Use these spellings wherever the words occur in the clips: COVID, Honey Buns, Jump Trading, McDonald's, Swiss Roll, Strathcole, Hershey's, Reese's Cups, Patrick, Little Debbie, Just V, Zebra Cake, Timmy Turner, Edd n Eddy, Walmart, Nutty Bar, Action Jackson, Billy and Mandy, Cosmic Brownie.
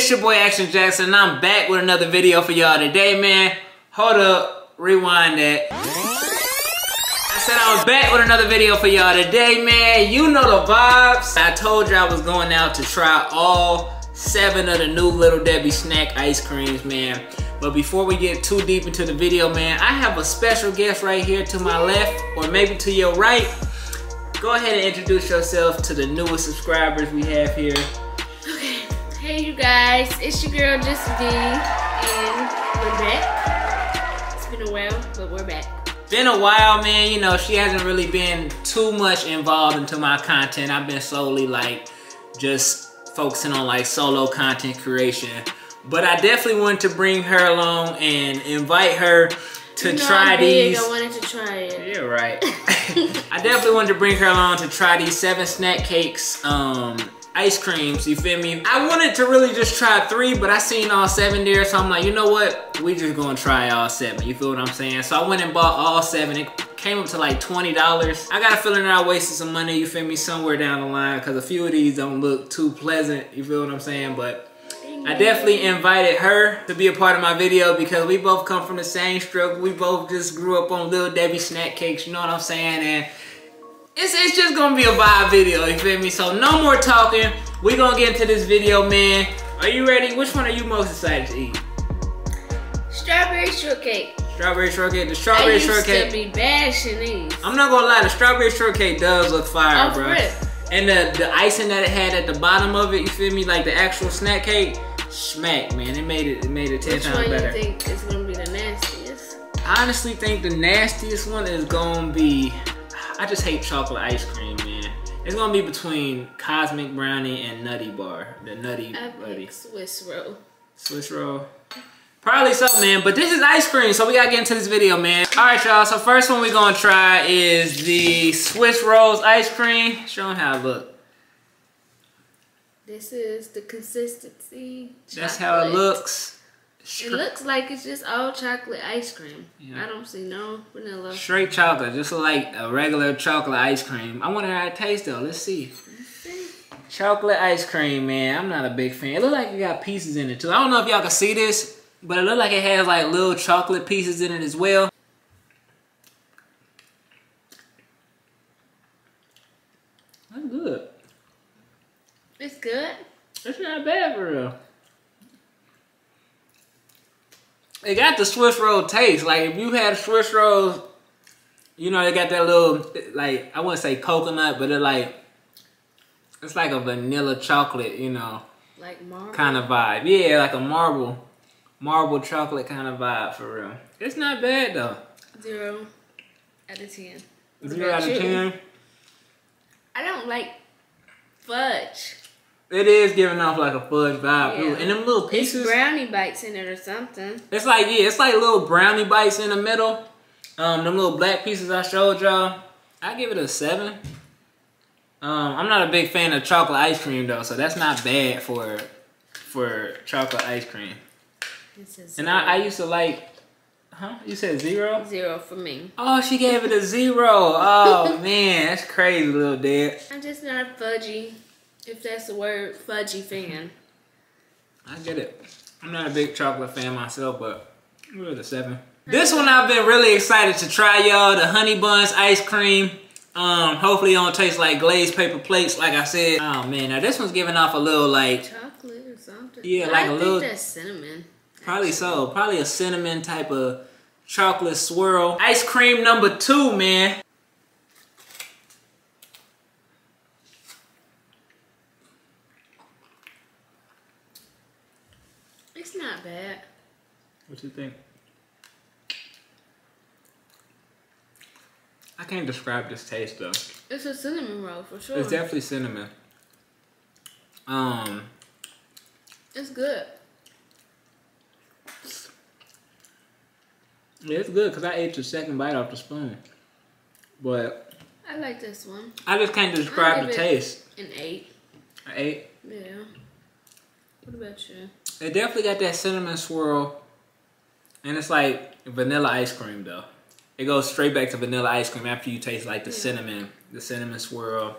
It's your boy Action Jackson, and I'm back with another video for y'all today, man. Hold up, rewind that. I said I was back with another video for y'all today, man. You know the vibes. I told you I was going out to try all 7 of the new Little Debbie snack ice creams, man. But before we get too deep into the video, man, I have a special guest right here to my left, or maybe to your right. Go ahead and introduce yourself to the newest subscribers we have here. Okay, hey you guys, it's your girl Just V, and we're back. It's been a while, but we're back. Been a while, man. You know, she hasn't really been too much involved into my content. I've been solely like just focusing on like solo content creation. But I definitely wanted to bring her along and invite her to try these. I wanted to try it. Yeah, right. I definitely wanted to bring her along to try these 7 snack cakes, ice creams, you feel me? I wanted to really just try 3, but I seen all 7 there, so I'm like, you know what? We just gonna try all 7, you feel what I'm saying? So I went and bought all 7. It came up to like $20. I got a feeling that I wasted some money, you feel me, somewhere down the line, because a few of these don't look too pleasant, you feel what I'm saying? But I definitely invited her to be a part of my video because we both come from the same struggle. We both just grew up on Little Debbie snack cakes, you know what I'm saying? And it's just gonna be a vibe video, you feel me? So no more talking. We gonna get into this video, man. Are you ready? Which one are you most excited to eat? Strawberry shortcake. Strawberry shortcake. The strawberry shortcake. I used to be bashing these. I'm not gonna lie, the strawberry shortcake does look fire, bro. And the icing that it had at the bottom of it, you feel me? Like the actual snack cake. Smack, man. It made it 10 times better. Which one do you think is gonna be the nastiest? I honestly think the nastiest one is gonna be, I just hate chocolate ice cream, man. It's gonna be between Cosmic Brownie and Nutty Bar. The Nutty Buddy. Swiss Roll. Swiss Roll. Probably so, man, but this is ice cream, so we gotta get into this video, man. All right, y'all, so first one we're gonna try is the Swiss Rolls ice cream. Show them how it looks. This is the consistency. That's how it looks. It looks like it's just all chocolate ice cream. Yeah. I don't see no vanilla. Straight chocolate, just like a regular chocolate ice cream. I wonder how it tastes though. Let's see. Chocolate ice cream, man. I'm not a big fan. It looks like it got pieces in it too. I don't know if y'all can see this, but it looks like it has like little chocolate pieces in it as well. That's good. It's good. It's not bad for real. It got the Swiss Roll taste. Like if you had Swiss Rolls, you know, it got that little, like, I wouldn't say coconut, but it like, it's like a vanilla chocolate, you know. Like marble? Kind of vibe. Yeah, like a marble chocolate kind of vibe for real. It's not bad though. 0 out of 10. 0 out of 10? I don't like fudge. It is giving off like a fudge vibe. Yeah. And them little pieces. It's brownie bites in it or something. It's like, yeah, it's like little brownie bites in the middle. Them little black pieces I showed y'all. I give it a 7. I'm not a big fan of chocolate ice cream though, so that's not bad for chocolate ice cream. And I used to like, huh? You said 0? 0 for me. Oh, she gave it a 0. Oh man, that's crazy, little dad. I'm just not a fudgy, if that's the word, fudgy fan. I get it. I'm not a big chocolate fan myself, but we're at a 7. This one I've been really excited to try, y'all. The Honey Buns ice cream. Hopefully it don't taste like glazed paper plates, like I said. Oh man, now this one's giving off a little like chocolate or something. Yeah, like a little. I think that's cinnamon. Probably so. Probably a cinnamon type of chocolate swirl. Ice cream number 2, man. It's not bad. What you think? I can't describe this taste though. It's a cinnamon roll for sure. It's definitely cinnamon. It's good. Yeah, it's good because I ate the second bite off the spoon. But I like this one. I just can't describe the taste. An 8. An 8? Yeah. What about you? It definitely got that cinnamon swirl. And it's like vanilla ice cream though. It goes straight back to vanilla ice cream after you taste like the cinnamon swirl.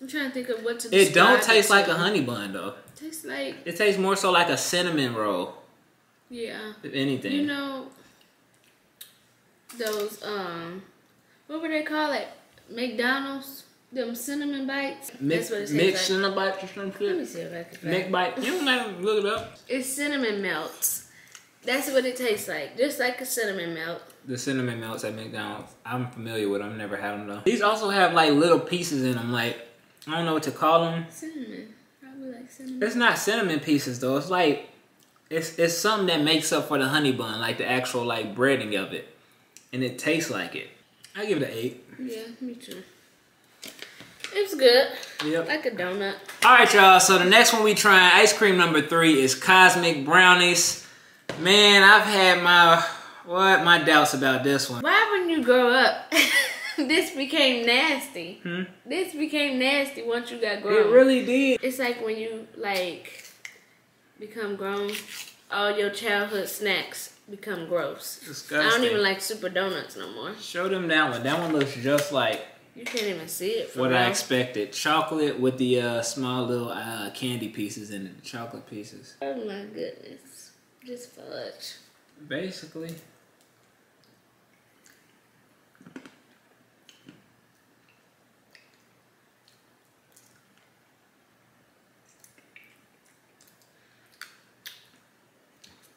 I'm trying to think of what to describe. It don't taste like a honey bun though. It tastes like. It tastes more so like a cinnamon roll. Yeah. If anything. You know those what would they call it? McDonald's. Them cinnamon bites. That's what it tastes like. Cinnamon bites or something. Let me see if I can find it. Mick bite. You don't have to look it up. It's cinnamon melts. That's what it tastes like. Just like a cinnamon melt. The cinnamon melts at McDonald's. I'm familiar with them. I've never had them though. These also have like little pieces in them. Like, I don't know what to call them. Cinnamon. Probably like cinnamon. It's not cinnamon pieces though. It's like, it's something that makes up for the honey bun. Like the actual like breading of it. And it tastes like it. I give it an 8. Yeah, me too. It's good. Yep. Like a donut. Alright y'all, so the next one we trying, ice cream number 3, is Cosmic Brownies. Man, I've had my doubts about this one. Why wouldn't you grow up? This became nasty. Hmm? This became nasty once you got grown. It really did. It's like when you like become grown, all your childhood snacks become gross. Disgusting. I don't even like super donuts no more. Show them that one. That one looks just like... You can't even see it. What I expected. Chocolate with the small little candy pieces in it. Chocolate pieces. Oh my goodness. Just fudge. Basically.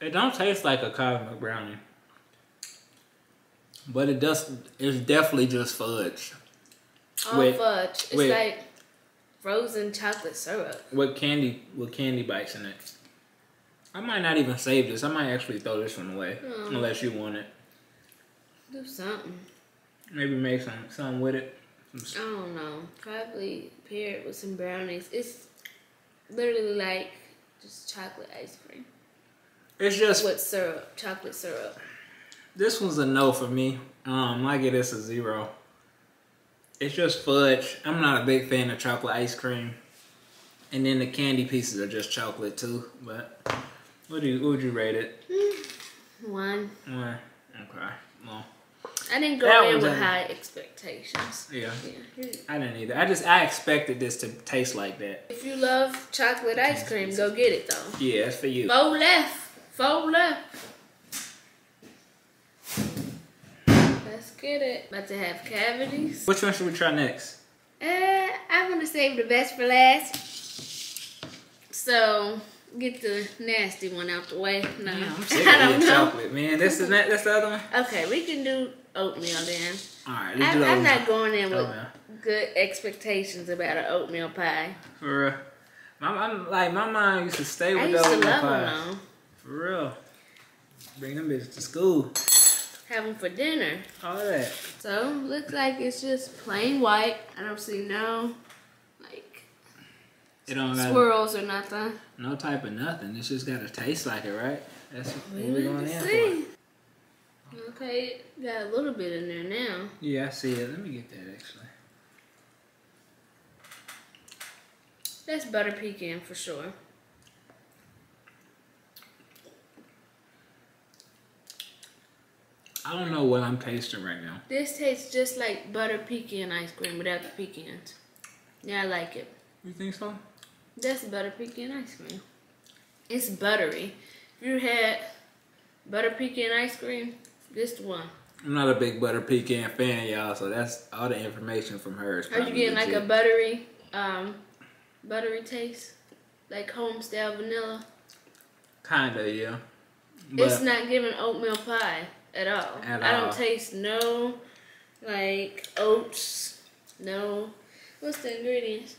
It don't taste like a Cosmic Brownie. But it does. It's definitely just fudge. All fudge. It's like frozen chocolate syrup. With candy bites in it. I might not even save this. I might actually throw this one away. Unless you want it. Do something. Maybe make something with it. I don't know. Probably pair it with some brownies. It's literally like just chocolate ice cream. It's just... With syrup. Chocolate syrup. This one's a no for me. I give this a 0. It's just fudge. I'm not a big fan of chocolate ice cream. And then the candy pieces are just chocolate too. But what would you rate it? 1. 1. Okay. Well, I didn't go in with high expectations. Yeah. I didn't either. I expected this to taste like that. If you love chocolate ice cream, go get it though. Yeah, it's for you. 4 left. 4 left. Let's get it. About to have cavities. Which one should we try next? I'm gonna save the best for last. So get the nasty one out the way. No, I don't know. Chocolate, man. This is not. That's the other one. Okay, we can do oatmeal then. All right, let's do oatmeal. I'm not going in with good expectations about an oatmeal pie. For real, my mom used to stay with those oatmeal pies. For real, bring them bitches to school. Have them for dinner. All that. So looks like it's just plain white. I don't see no like it don't swirls or nothing. No type of nothing. It's just gotta taste like it, right? That's what we're going in for. Okay, got a little bit in there now. Yeah, I see it. Let me get that actually. That's butter pecan for sure. I don't know what I'm tasting right now. This tastes just like butter pecan ice cream without the pecans. Yeah, I like it. You think so? That's butter pecan ice cream. It's buttery. If you had butter pecan ice cream, this one. I'm not a big butter pecan fan, y'all, so that's all the information from her. Are you getting like a buttery, buttery taste? Like homestyle vanilla? Kinda, yeah. But it's not giving oatmeal pie. At all. I don't taste no, like, oats, no, what's the ingredients?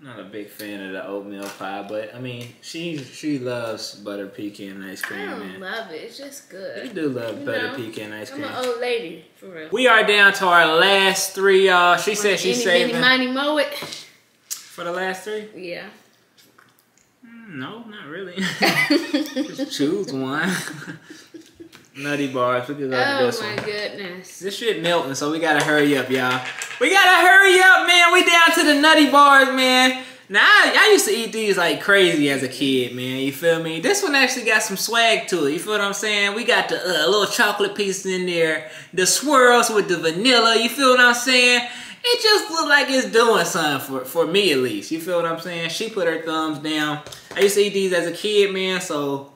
Not a big fan of the oatmeal pie, but, I mean, she loves butter pecan ice cream, I don't love it. It's just good. You do love butter pecan ice cream. I'm an old lady, for real. We are down to our last 3, y'all. She said she's saving. Mini, miny, moe it. For the last 3? Yeah. No, not really. Just choose one. Nutty Bars. Look at this one. Oh my goodness. This shit melting, so we gotta hurry up, y'all. We gotta hurry up, man. We down to the Nutty Bars, man. Now, I used to eat these like crazy as a kid, man. You feel me? This one actually got some swag to it. You feel what I'm saying? We got the little chocolate pieces in there. The swirls with the vanilla. You feel what I'm saying? it just looked like it's doing something for me at least. You feel what I'm saying? She put her thumbs down. I used to eat these as a kid, man, so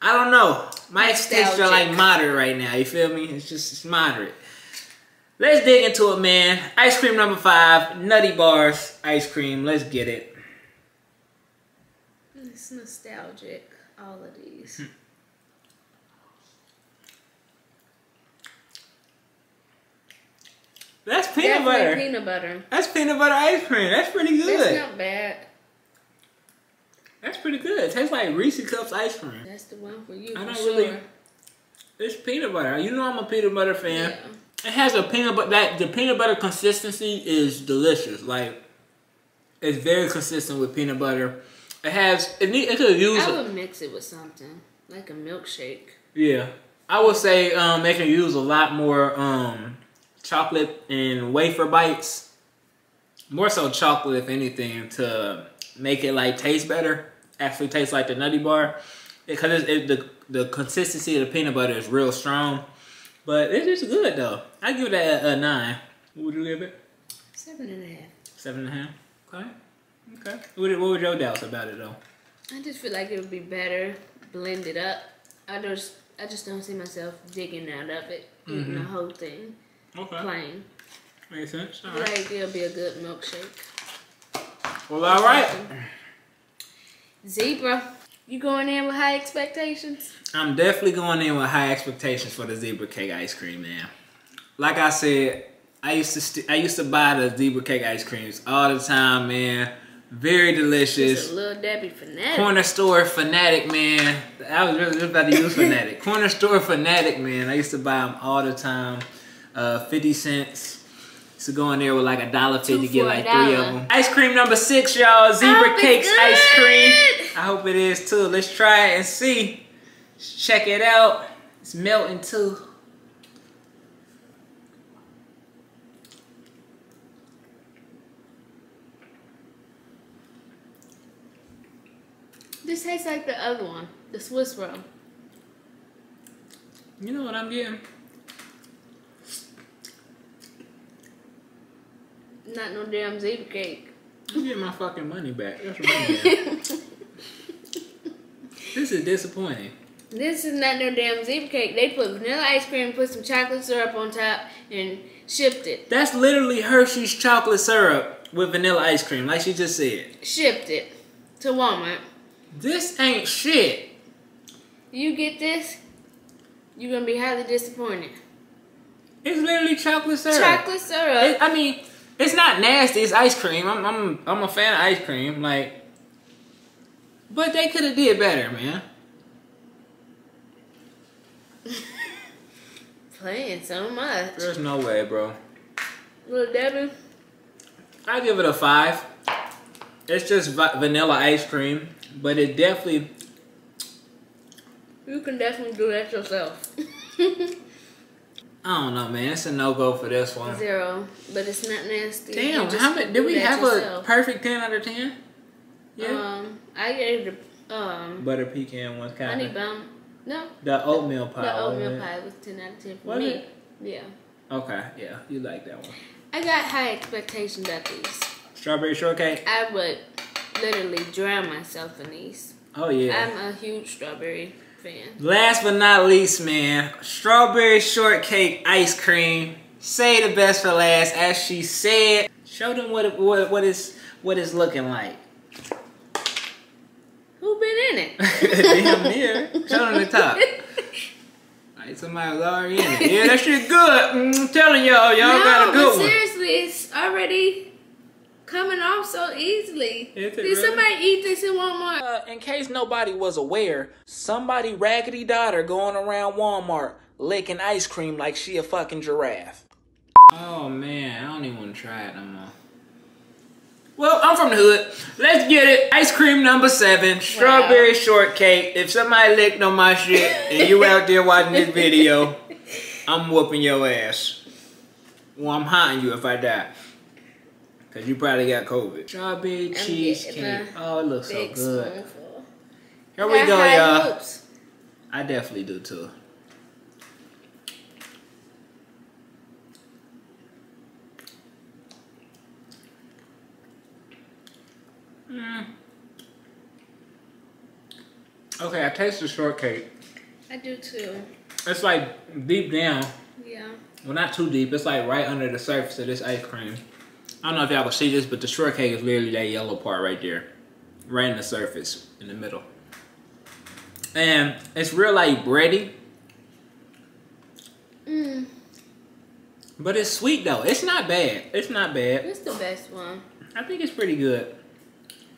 I don't know. My expectations are like moderate right now. You feel me? It's just moderate. Let's dig into it, man. Ice cream number 5, Nutty Bars ice cream. Let's get it. It's nostalgic, all of these. That's peanut butter. Peanut butter. That's peanut butter ice cream. That's pretty good. That's not bad. That's pretty good. It tastes like Reese's Cups ice cream. That's the one for you. Really. It's peanut butter. You know I'm a peanut butter fan. Yeah. It has a peanut butter. The peanut butter consistency is delicious. Like, it's very consistent with peanut butter. It has. It could use. I would mix it with something like a milkshake. Yeah, I would say they can use a lot more. Chocolate and wafer bites, more so chocolate if anything, to make it like taste better. Actually, tastes like the Nutty Bar because the consistency of the peanut butter is real strong. But it is good though. I give that a 9. What would you give it? 7.5. 7.5. Okay. Okay. What were your doubts about it though? I just feel like it would be better blended up. I just don't see myself digging out of it, eating the whole thing. Okay. Plain. Makes sense. All right. Like, it'll be a good milkshake. Well, all right. Zebra, you going in with high expectations? I'm definitely going in with high expectations for the Zebra Cake ice cream, man. Like I said, I used to buy the Zebra Cake ice creams all the time, man. Very delicious. It's a Little Debbie fanatic. Corner store fanatic, man. I was really just about to use fanatic. Corner store fanatic, man. I used to buy them all the time. 50 cents. So go in there with like $1.50, get like $3 of them. Ice cream number 6, y'all. Zebra Cakes ice cream. I hope it is too. Let's try it and see. Check it out. It's melting too. This tastes like the other one, the Swiss Roll. You know what I'm getting? Not no damn zebra cake. I'm getting my fucking money back. That's what I'm getting. This is disappointing. This is not no damn zebra cake. They put vanilla ice cream, put some chocolate syrup on top, and shipped it. That's literally Hershey's chocolate syrup with vanilla ice cream, like she just said. Shipped it to Walmart. This ain't shit. You get this, you're going to be highly disappointed. It's literally chocolate syrup. Chocolate syrup. I mean... It's not nasty. It's ice cream. I'm a fan of ice cream. Like, but they could have did better, man. Playing so much. There's no way, bro. Little Debbie, I give it a 5. It's just vanilla ice cream, but it definitely. You can definitely do that yourself. I don't know, man. It's a no-go for this one. 0. But it's not nasty. Damn, how many, did we have yourself. A perfect 10 out of 10? Yeah. I gave the... butter pecan one kind of... Honey Bun. No. The oatmeal pie. The oatmeal pie was 10 out of 10 for me. It? Yeah. Okay, yeah. You like that one. I got high expectations at these. Strawberry shortcake? I would literally drown myself in these. Oh, yeah. I'm a huge strawberry... Last but not least, man, strawberry shortcake ice cream. Say the best for last, as she said. Show them what it's looking like. Who been in it? Damn near. Show them the top. Like somebody was already in it. Yeah, that shit good. I'm telling y'all, y'all got a good one. Seriously, it's already coming off so easily. Did really? Somebody eat this in Walmart? In case nobody was aware, somebody raggedy daughter going around Walmart licking ice cream like she a fucking giraffe. Oh man, I don't even want to try it no more. Well, I'm from the hood. Let's get it. Ice cream number 7, strawberry shortcake. If somebody licked on my shit and you out there watching this video, I'm whooping your ass. Well, I'm haunting you if I die. Cause you probably got COVID. Strawberry cheesecake. Oh, it looks so good. Spoonful. Here we go, y'all. I definitely do too. Okay, I taste the shortcake. I do too. It's like deep down. Yeah. Well, not too deep. It's like right under the surface of this ice cream. I don't know if y'all can see this, but the shortcake is literally that yellow part right there. Right in the surface, in the middle. And it's real like bready. Mm. But it's sweet though. It's not bad. It's not bad. It's the best one. I think it's pretty good.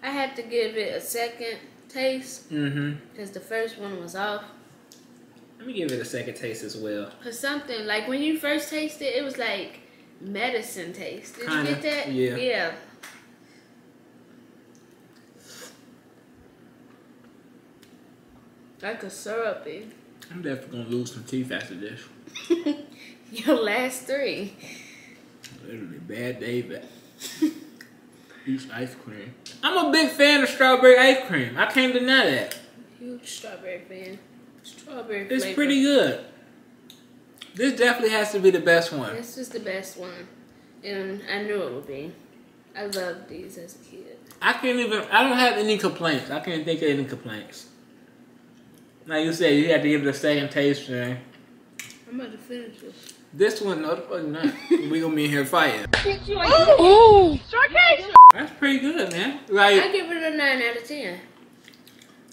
I had to give it a second taste. Mm-hmm. Because the first one was off. Let me give it a second taste as well. Because something, like when you first tasted it, it was like medicine taste. Did kinda, you get that? Yeah. Yeah. Like a syrupy. I'm definitely going to lose some teeth after this. Your last three. Literally bad day back. Each ice cream. I'm a big fan of strawberry ice cream. I can't deny that. Huge strawberry fan. Strawberry flavor. It's pretty good. This definitely has to be the best one. This is the best one. And I knew it would be. I loved these as a kid. I don't have any complaints. I can't think of any complaints. Like you said, you had to give it a second taste, man. I'm about to finish this. This one, no, the fuck not. We gonna be in here fighting. Ooh! Shortcake! That's pretty good, man. Like, I give it a 9 out of 10.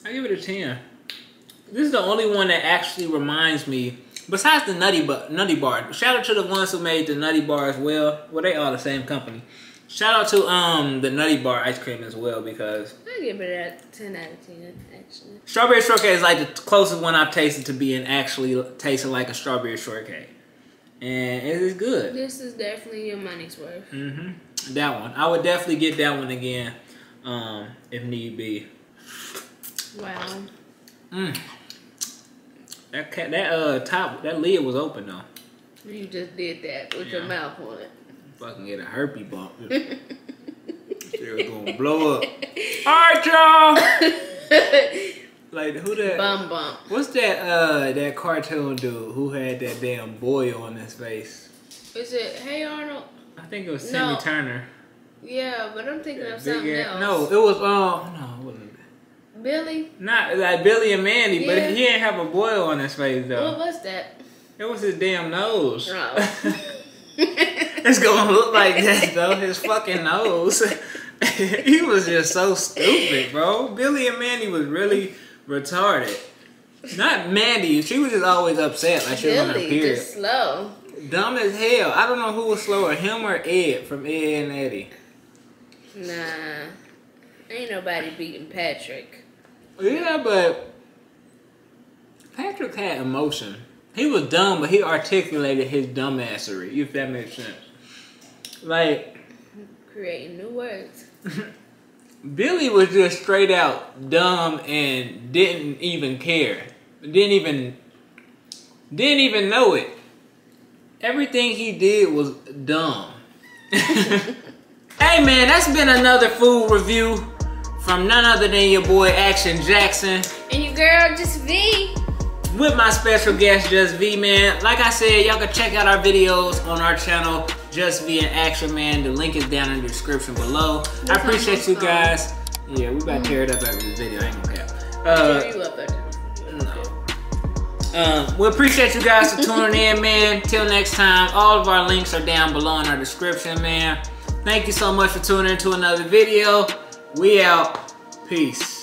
I give it a 10. This is the only one that actually reminds me, besides the Nutty Bar. Shout out to the ones who made the Nutty Bar as well. Well, they all the same company. Shout out to the Nutty Bar ice cream as well, because I give it a 10 out of 10, actually. Strawberry shortcake is like the closest one I've tasted to being actually tasting like a strawberry shortcake. And it is good. This is definitely your money's worth. Mm-hmm. That one. I would definitely get that one again, if need be. Wow. Mm. That lid was open though. You just did that with your mouth on it. Fucking get a herpes bump. It's gonna blow up. Alright, y'all. Like who that? Bum bump. What's that? That cartoon dude who had that damn boil on his face. Is it Hey Arnold? I think it was Timmy Turner. Yeah, but I'm thinking of something else. No, it was no, it wasn't. Billy. Not like Billy and Mandy, yeah. But he didn't have a boil on his face though. What was that? It was his damn nose. Oh. It's gonna look like that though. His fucking nose. He was just so stupid, bro. Billy and Mandy was really retarded. Not Mandy. She was just always upset. Like she was on her period. Just slow. Dumb as hell. I don't know who was slower, him or Ed from Edd n Eddy. Nah, ain't nobody beating Patrick. Yeah, but Patrick had emotion. He was dumb, but he articulated his dumbassery, if that makes sense. Like, creating new words. Billy was just straight out dumb and didn't even care. Didn't even know it. Everything he did was dumb. Hey man, that's been another food review from none other than your boy Action Jackson. And your girl Just V. With my special guest Just V, man. Like I said, y'all can check out our videos on our channel, Just V and Action, man. The link is down in the description below. I appreciate you guys. Yeah, we about to tear it up after this video. I ain't gonna cap. We appreciate you guys for tuning in, man. Till next time, all of our links are down below in our description, man. Thank you so much for tuning in to another video. We out. Peace.